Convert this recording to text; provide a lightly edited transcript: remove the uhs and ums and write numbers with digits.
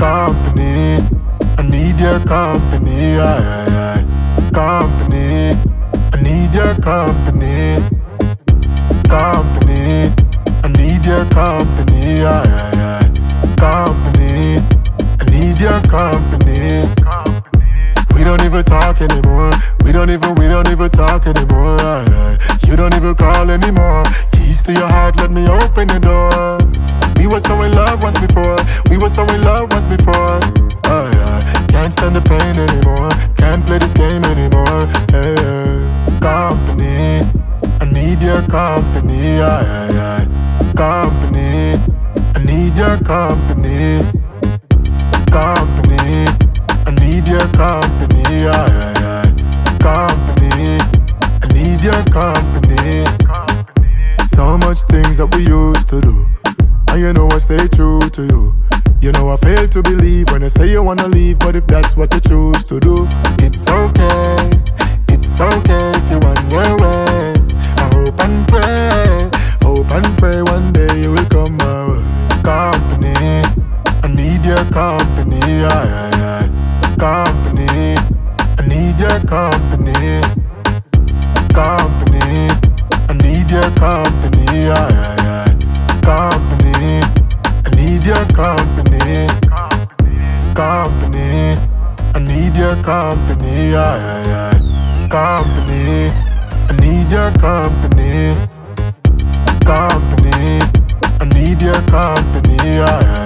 Company, I need your company. Company, I need your company. Company, I need your company. Company, I need your company. We don't even talk anymore. We don't even talk anymore. You don't even call anymore. Keys to your heart, let me open the door. We were so in love once before. Can't stand the pain anymore. Can't play this game anymore. Company, I need your company. Company, I need your company. Company, I need your company. Company, I need your company. So much things that we used to do, and you know I stay true to you. You know I fail to believe when you say you wanna leave, but if that's what you choose to do, it's okay if you want your way. I hope and pray one day you will come my way. Company, I need your company. Company, I need your company. Company, I need your company. Company, I need your company. Company, I need your company. Company, I need your company. Company, I need your company.